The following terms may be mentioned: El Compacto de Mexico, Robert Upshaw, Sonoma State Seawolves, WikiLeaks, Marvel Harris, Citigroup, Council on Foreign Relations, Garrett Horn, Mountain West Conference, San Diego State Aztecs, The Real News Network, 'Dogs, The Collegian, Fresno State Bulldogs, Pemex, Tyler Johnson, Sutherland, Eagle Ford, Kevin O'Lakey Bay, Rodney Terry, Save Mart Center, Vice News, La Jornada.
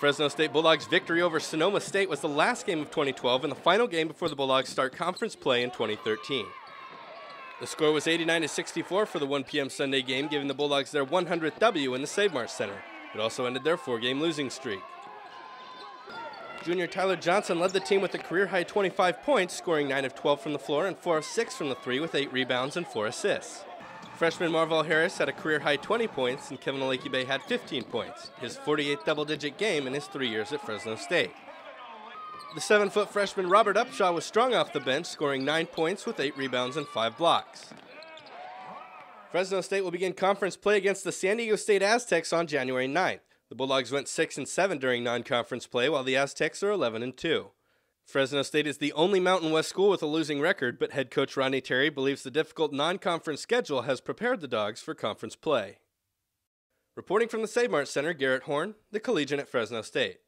Fresno State Bulldogs' victory over Sonoma State was the last game of 2012 and the final game before the Bulldogs start conference play in 2013. The score was 89-64 for the 1 p.m. Sunday game, giving the Bulldogs their 100th W in the Save Mart Center. It also ended their 4-game losing streak. Junior Tyler Johnson led the team with a career-high 25 points, scoring 9 of 12 from the floor and 4 of 6 from the 3 with 8 rebounds and 4 assists. Freshman Marvel Harris had a career-high 20 points, and Kevin O'Lakey Bay had 15 points, his 48th double-digit game in his 3 years at Fresno State. The 7-foot freshman Robert Upshaw was strong off the bench, scoring 9 points with 8 rebounds and 5 blocks. Fresno State will begin conference play against the San Diego State Aztecs on January 9th. The Bulldogs went 6-7 during non-conference play, while the Aztecs are 11-2. Fresno State is the only Mountain West school with a losing record, but head coach Rodney Terry believes the difficult non-conference schedule has prepared the Dogs for conference play. Reporting from the Save Mart Center, Garrett Horn, the Collegian at Fresno State.